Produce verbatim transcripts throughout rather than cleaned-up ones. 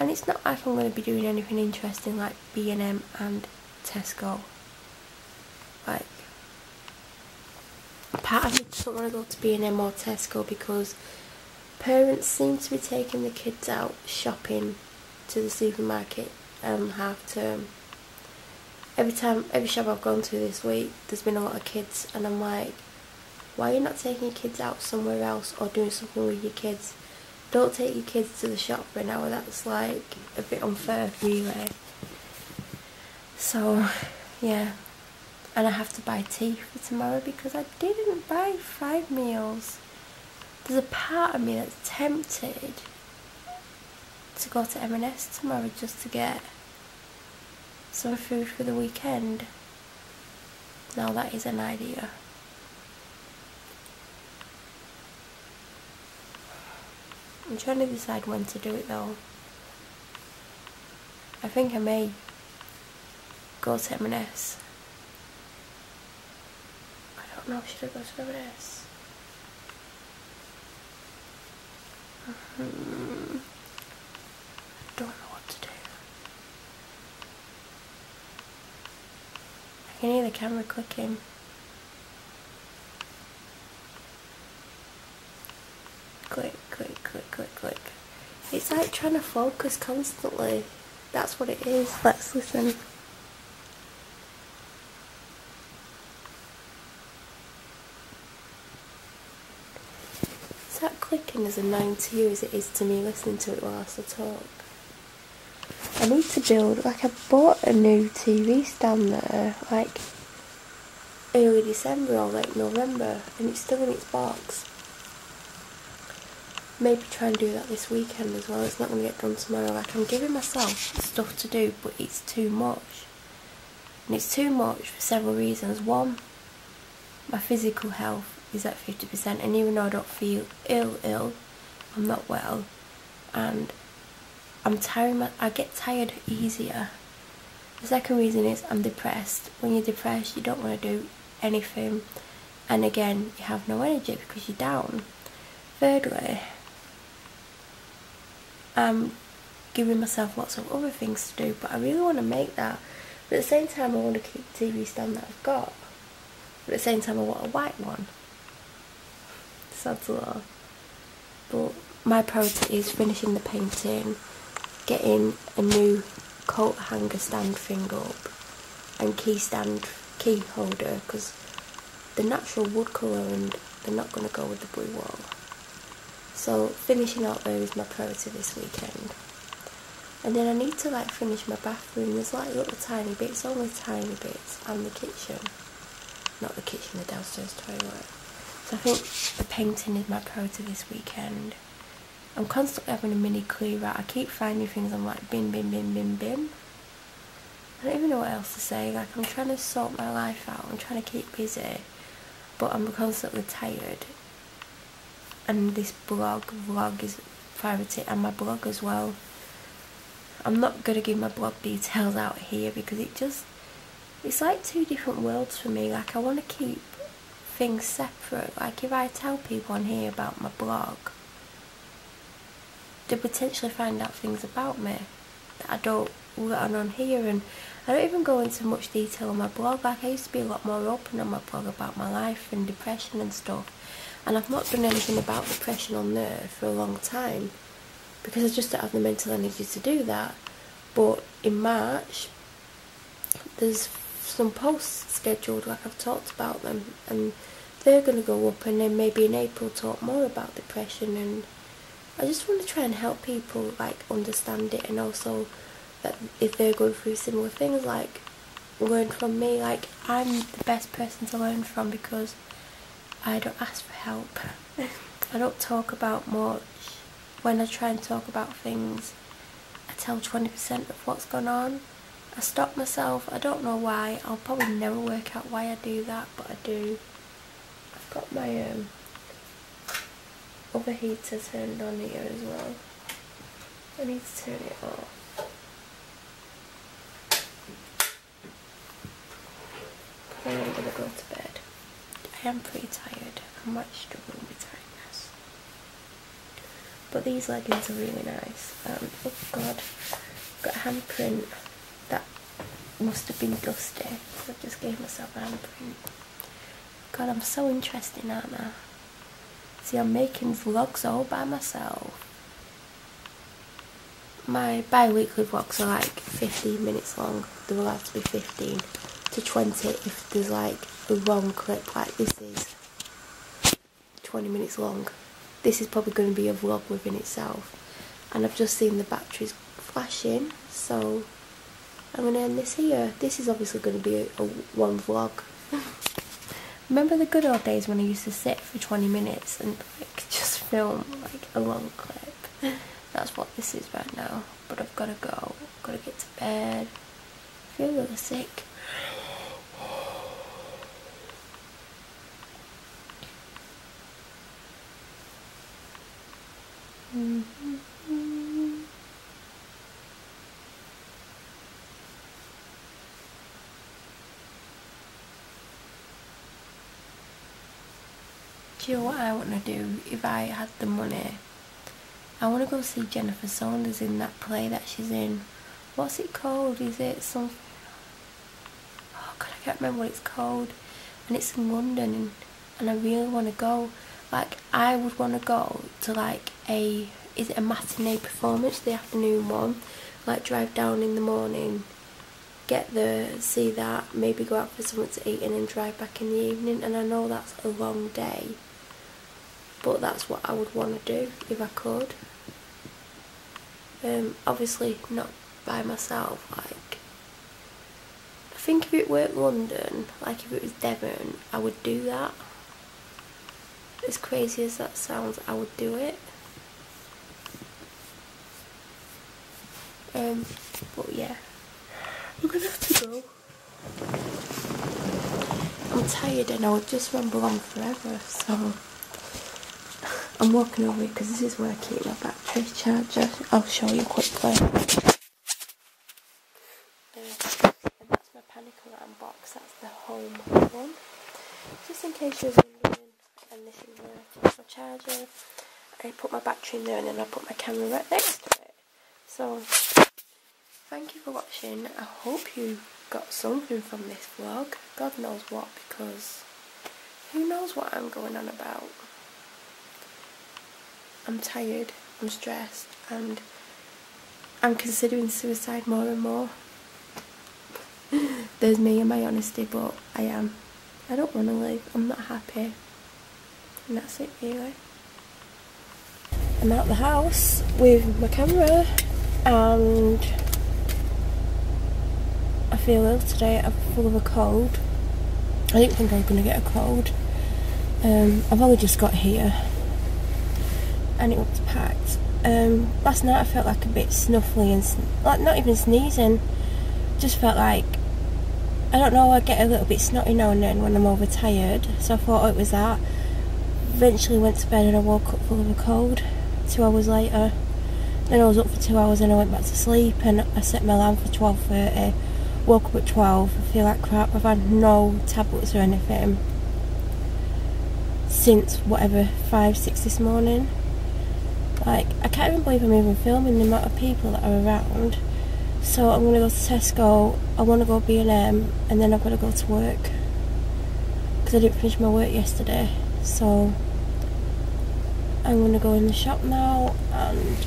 and it's not like I'm going to be doing anything interesting like B and M and Tesco. Like, part of me doesn't want to go to B and M or Tesco because parents seem to be taking the kids out shopping to the supermarket um, half term. Every time, every shop I've gone to this week, there's been a lot of kids, and I'm like, why are you not taking your kids out somewhere else or doing something with your kids? Don't take your kids to the shop for an hour. That's like a bit unfair, really. So, yeah. And I have to buy tea for tomorrow because I didn't buy five meals. There's a part of me that's tempted to go to M and S tomorrow just to get some food for the weekend. Now that is an idea. I'm trying to decide when to do it though. I think I may go to M and S. I don't know, should I go to M and S? Mm-hmm. I don't know what to do. I can hear the camera clicking. Click, click, click, click, click. It's like trying to focus constantly. That's what it is. Let's listen. Is that clicking as annoying to you as it is to me listening to it whilst I talk? I need to build, like I bought a new T V stand there, like early December or late November, and it's still in its box. Maybe try and do that this weekend as well. It's not going to get done tomorrow. Like, I'm giving myself stuff to do, but it's too much. And it's too much for several reasons. One, my physical health is at fifty percent, and even though I don't feel ill, ill, I'm not well. And I'm tiring, I get tired easier. The second reason is I'm depressed. When you're depressed, you don't want to do anything. And again, you have no energy because you're down. Thirdly, I'm giving myself lots of other things to do, but I really want to make that, but at the same time I want to keep the T V stand that I've got, but at the same time I want a white one. Sad to know, but my priority is finishing the painting, getting a new coat hanger stand thing up, and key stand, key holder, because the natural wood colour and they're not going to go with the blue wall. So finishing out there is my priority this weekend. And then I need to like finish my bathroom. There's like little tiny bits, only tiny bits, and the kitchen. Not the kitchen, the downstairs toilet. So I think the painting is my priority this weekend. I'm constantly having a mini clear out. I keep finding things, I'm like bin, bin, bin, bin, bin. I don't even know what else to say. Like, I'm trying to sort my life out. I'm trying to keep busy. But I'm constantly tired. And this blog, vlog is priority, and my blog as well. I'm not going to give my blog details out here because it just, it's like two different worlds for me. Like, I want to keep things separate. Like, if I tell people on here about my blog, they potentially find out things about me that I don't let on on here, and I don't even go into much detail on my blog. Like, I used to be a lot more open on my blog about my life and depression and stuff. And I've not done anything about depression on there for a long time because I just don't have the mental energy to do that. But in March, there's some posts scheduled, like I've talked about them, and they're going to go up, and then maybe in April talk more about depression. And I just want to try and help people like understand it, and also that if they're going through similar things, like learn from me. Like, I'm the best person to learn from because I don't ask for help. I don't talk about much. When I try and talk about things, I tell twenty percent of what's gone on. I stop myself. I don't know why. I'll probably never work out why I do that, but I do. I've got my um, other heater turned on here as well. I need to turn it off. I'm going to go to bed. I am pretty tired. I'm like struggling with tiredness. But these leggings are really nice. Um, oh god, I've got a handprint that must have been dusty, so I just gave myself a handprint. God, I'm so interesting, aren't I? See, I'm making vlogs all by myself. My bi-weekly vlogs are like fifteen minutes long. They're allowed to be fifteen to twenty if there's like a long clip, like this is twenty minutes long. This is probably going to be a vlog within itself. And I've just seen the batteries flashing, so I'm going to end this here. This is obviously going to be a, a one vlog. Remember the good old days when I used to sit for twenty minutes and like just film like a long clip? That's what this is right now. But I've got to go. I've got to get to bed. I feel really sick. Mm-hmm. Do you know what I want to do if I had the money? I want to go see Jennifer Saunders in that play that she's in. What's it called? Is it some... Oh god, I can't remember what it's called. And it's in London, and, and I really want to go. Like, I would want to go to like a... Is it a matinee performance? The afternoon one. Like, drive down in the morning, get there, see that, maybe go out for something to eat and then drive back in the evening. And I know that's a long day, but that's what I would want to do if I could. Um, obviously not by myself. Like, I think if it weren't London, like if it was Devon, I would do that. As crazy as that sounds, I would do it. Um, but yeah, I'm gonna have to go. I'm tired and I would just ramble on forever, so I'm walking over because this is where I keep my battery charger. I'll show you quickly. Uh, and that's my panic alarm box. That's the home one. Just in case you're wondering. And this is where I keep my charger. I put my battery in there and then I put my camera right next to it. So, thank you for watching. I hope you got something from this vlog. God knows what, because who knows what I'm going on about. I'm tired, I'm stressed, and I'm considering suicide more and more. There's me and my honesty, but I am. I don't want to live, I'm not happy. And that's it, really. I'm out the house with my camera, and I feel ill today. I'm full of a cold. I didn't think I was going to get a cold. Um, I've only just got here. And it was packed. Um, last night I felt like a bit snuffly and sn like not even sneezing, just felt like, I don't know, I get a little bit snotty now and then when I'm overtired, so I thought, oh, it was that. Eventually went to bed and I woke up full of a cold two hours later. Then I was up for two hours and I went back to sleep, and I set my alarm for twelve thirty, woke up at twelve, I feel like crap. I've had no tablets or anything since whatever, five, six this morning. Like, I can't even believe I'm even filming the amount of people that are around. So I'm going to go to Tesco, I want to go B and M, and then I've got to go to work. Because I didn't finish my work yesterday. So I'm going to go in the shop now, and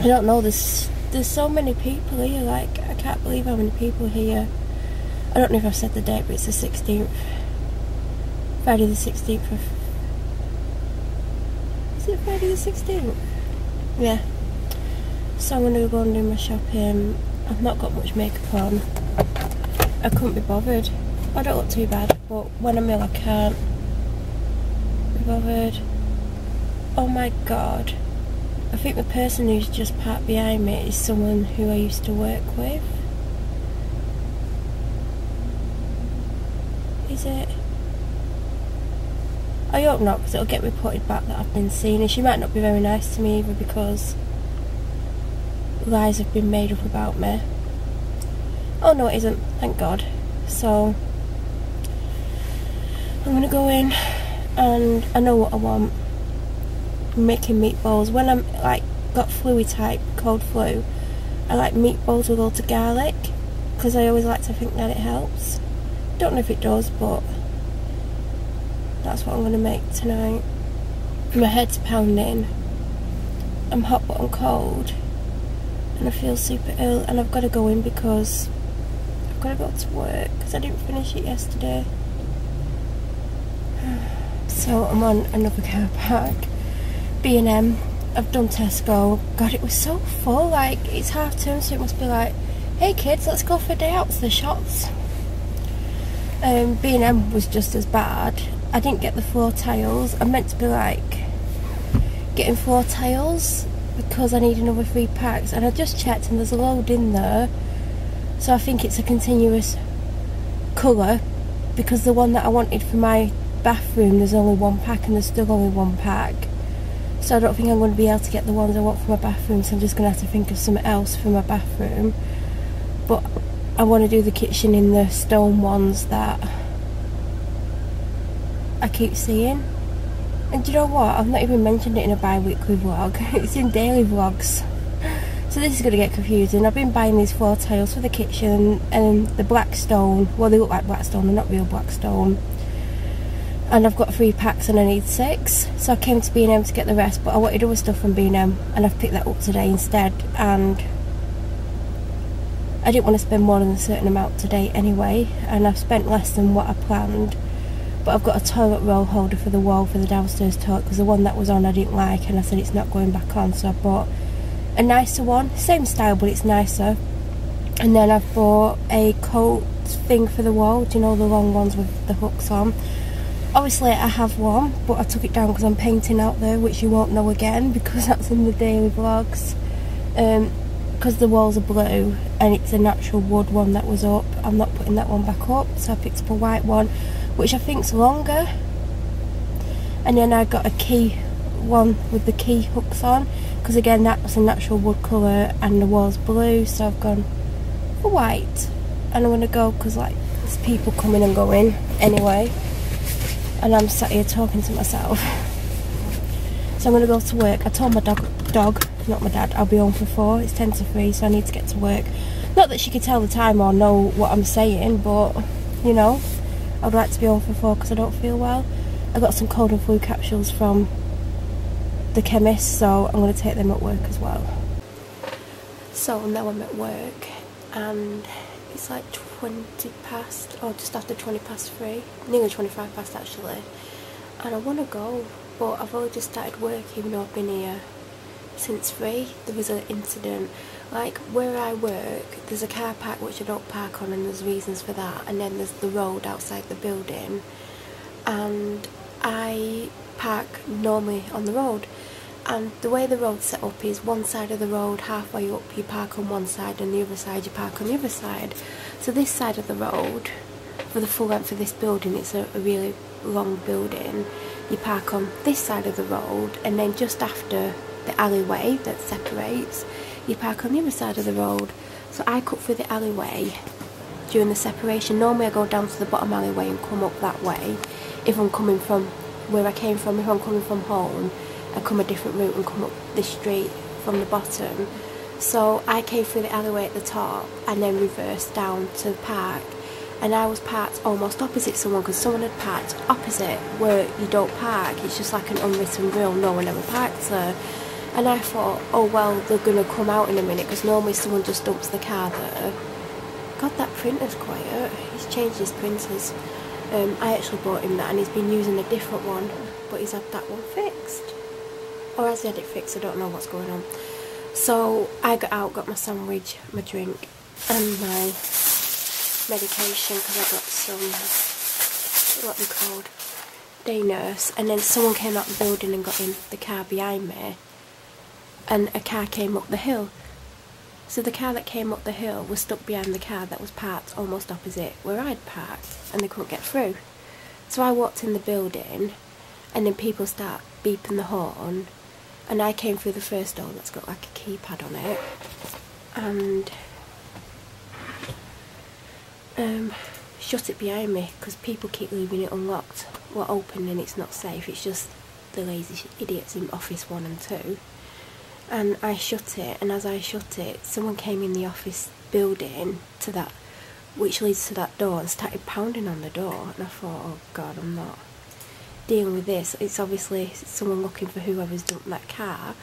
I don't know, there's, there's so many people here. Like, I can't believe how many people here. I don't know if I've said the date, but it's the sixteenth. Friday the sixteenth of... Is it Friday the sixteenth? Yeah. So I'm going to go and do my shopping. I've not got much makeup on. I couldn't be bothered. I don't look too bad, but when I'm ill I can't be bothered. Oh my god. I think the person who's just parked behind me is someone who I used to work with. Is it? I hope not, because it'll get reported back that I've been seen, and she might not be very nice to me either, because lies have been made up about me. Oh no, it isn't, thank god. So I'm gonna go in, and I know what I want. making meatballs. When I'm like got flu-y type, cold flu, I like meatballs with loads of garlic, because I always like to think that it helps. Don't know if it does, but that's what I'm going to make tonight. My head's pounding. I'm hot but I'm cold, and I feel super ill, and I've got to go in because I've got to go to work because I didn't finish it yesterday. So I'm on another car park. B and M. I've done Tesco. God, it was so full. Like, it's half term, so it must be like, hey kids, let's go for a day out to the shops. Um, B and M was just as bad. I didn't get the floor tiles. I meant to be like getting floor tiles because I need another three packs, and I just checked and there's a load in there, so I think it's a continuous colour, because the one that I wanted for my bathroom, there's only one pack and there's still only one pack, so I don't think I'm going to be able to get the ones I want for my bathroom, so I'm just going to have to think of something else for my bathroom. But I want to do the kitchen in the stone ones that I keep seeing. And do you know what, I've not even mentioned it in a bi-weekly vlog, it's in daily vlogs, so this is going to get confusing. I've been buying these floor tiles for the kitchen, and the black stone, well, they look like black stone, they're not real black stone, and I've got three packs and I need six, so I came to B and M to get the rest, but I wanted other stuff from B and M and I've picked that up today instead, and I didn't want to spend more than a certain amount today anyway, and I've spent less than what I planned. But I've got a toilet roll holder for the wall for the downstairs toilet, because the one that was on I didn't like, and I said it's not going back on, so I bought a nicer one, same style but it's nicer. And then I've bought a coat thing for the wall, do you know, the long ones with the hooks on. Obviously I have one, but I took it down because I'm painting out there, which you won't know again because that's in the daily vlogs, because um, the walls are blue and it's a natural wood one that was up. I'm not putting that one back up, so I picked up a white one, which I think's longer. And then I got a key one with the key hooks on, because again that's a natural wood colour and the wall's blue, so I've gone for white. And I'm going to go because like there's people coming and going anyway, and I'm sat here talking to myself. So I'm going to go to work. I told my dog, dog, not my dad, I'll be home for four, it's ten to three, so I need to get to work. Not that she could tell the time or know what I'm saying, but you know, I'd like to be on for four because I don't feel well. I got some cold and flu capsules from the chemist, so I'm going to take them at work as well. So now I'm at work, and it's like twenty past, or just after twenty past three, nearly twenty-five past actually. And I want to go, but I've only just started work even though I've been here since three. There was an incident. Like where I work, there's a car park which I don't park on, and there's reasons for that, and then there's the road outside the building, and I park normally on the road, and the way the road's set up is one side of the road, halfway up you park on one side, and the other side you park on the other side. So this side of the road, for the full length of this building, it's a, a really long building, you park on this side of the road, and then just after the alleyway that separates, you park on the other side of the road. So I cut through the alleyway during the separation. Normally I go down to the bottom alleyway and come up that way if I'm coming from where I came from. If I'm coming from home, I come a different route and come up this street from the bottom. So I came through the alleyway at the top and then reversed down to the park, and I was parked almost opposite someone, because someone had parked opposite where you don't park. It's just like an unwritten rule, no one ever parks there. And I thought, oh well, they're going to come out in a minute, because normally someone just dumps the car there. God, that printer's quiet. He's changed his printers. Um, I actually bought him that, and he's been using a different one, but he's had that one fixed. Or has he had it fixed? I don't know what's going on. So I got out, got my sandwich, my drink, and my medication, because I got some, what they're called, day nurse. And then someone came out the building and got in the car behind me, and a car came up the hill. So the car that came up the hill was stuck behind the car that was parked almost opposite where I'd parked, and they couldn't get through. So I walked in the building, and then people start beeping the horn, and I came through the first door that's got like a keypad on it, and um, shut it behind me, because people keep leaving it unlocked or open, and it's not safe. It's just the lazy idiots in office one and two, and I shut it, and as I shut it, someone came in the office building to that, which leads to that door, and started pounding on the door, and I thought, oh god, I'm not dealing with this. It's obviously someone looking for whoever's dumped that car,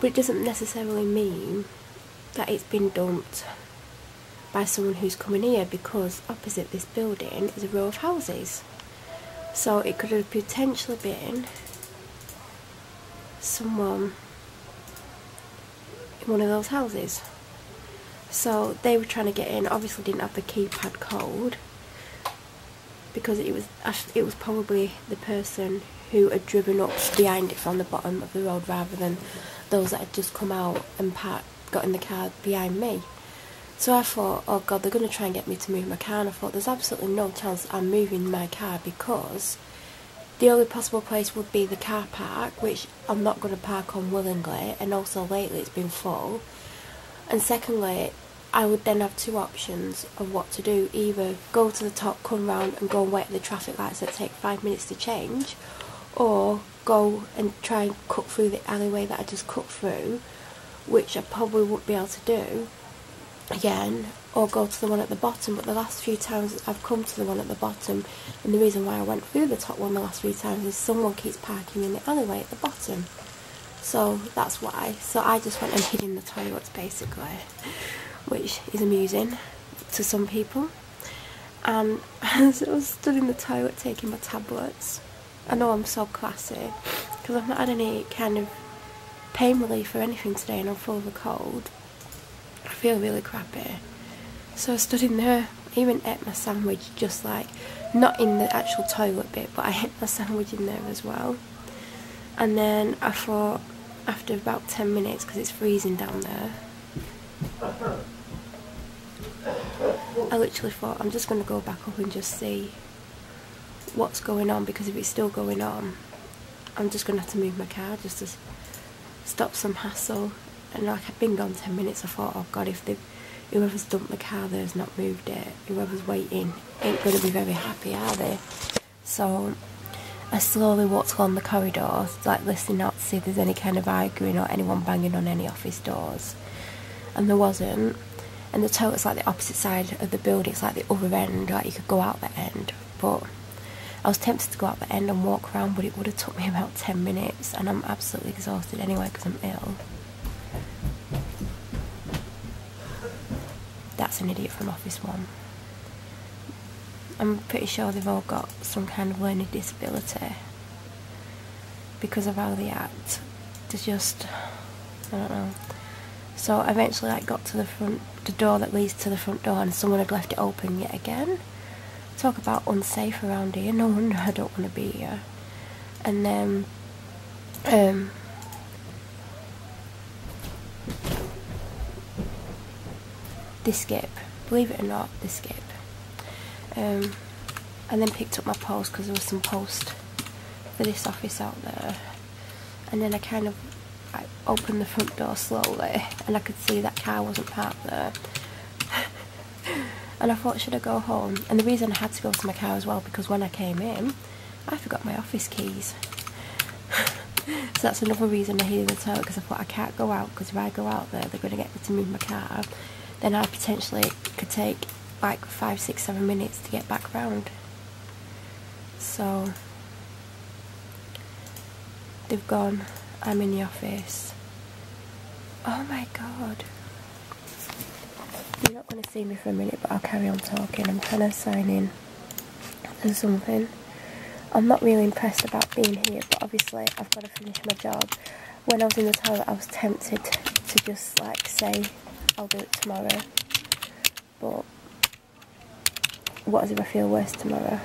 but it doesn't necessarily mean that it's been dumped by someone who's coming here, because opposite this building is a row of houses. So it could have potentially been someone in one of those houses. So they were trying to get in, obviously didn't have the keypad code, because it was it was probably the person who had driven up behind it from the bottom of the road, rather than those that had just come out and parked, got in the car behind me. So I thought, oh god, they're going to try and get me to move my car, and I thought, there's absolutely no chance I'm moving my car, because the only possible place would be the car park, which I'm not going to park on willingly, and also lately it's been full. And secondly, I would then have two options of what to do: either go to the top, come round and go and wait at the traffic lights that take five minutes to change, or go and try and cut through the alleyway that I just cut through, which I probably wouldn't be able to do again, or go to the one at the bottom. But the last few times I've come to the one at the bottom, and the reason why I went through the top one the last few times is someone keeps parking in the alleyway at the bottom, so that's why. So I just went and hid in the toilets basically, which is amusing to some people. And as I was stood in the toilet taking my tablets, I know I'm so classy because I've not had any kind of pain relief or anything today, and I'm full of a cold. I feel really crappy. So I stood in there, even ate my sandwich, just like, not in the actual toilet bit, but I ate my sandwich in there as well. And then I thought, after about ten minutes, because it's freezing down there, I literally thought, I'm just going to go back up and just see what's going on, because if it's still going on, I'm just going to have to move my car just to stop some hassle. And like, I've been gone ten minutes, I thought, oh god, if they, whoever's dumped the car there's not moved it, whoever's waiting ain't going to be very happy, are they? So I slowly walked along the corridors, like listening out to see if there's any kind of arguing or anyone banging on any office doors, and there wasn't. And the toilet's like the opposite side of the building, it's like the other end, like you could go out the end, but I was tempted to go out the end and walk around, but it would have took me about ten minutes, and I'm absolutely exhausted anyway because I'm ill. That's an idiot from Office One. I'm pretty sure they've all got some kind of learning disability because of how they act. They're just, I don't know. So I eventually like got to the front, the door that leads to the front door, and someone had left it open yet again. Talk about unsafe around here, no wonder I don't want to be here. And then um they skip, believe it or not, they skip. Um and then picked up my post, because there was some post for this office out there. And then I kind of I opened the front door slowly, and I could see that car wasn't parked there. And I thought, should I go home? And the reason I had to go to my car as well, because when I came in, I forgot my office keys. So that's another reason I hid in the toilet, because I thought, I can't go out, because if I go out there, they're going to get me to move my car. Then I potentially could take like five, six, seven minutes to get back round. So they've gone. I'm in the office. Oh my god. You're not going to see me for a minute, but I'll carry on talking. I'm trying to sign in to something. I'm not really impressed about being here, but obviously I've got to finish my job. When I was in the toilet, I was tempted to just like say, I'll do it tomorrow. But what if I feel worse tomorrow?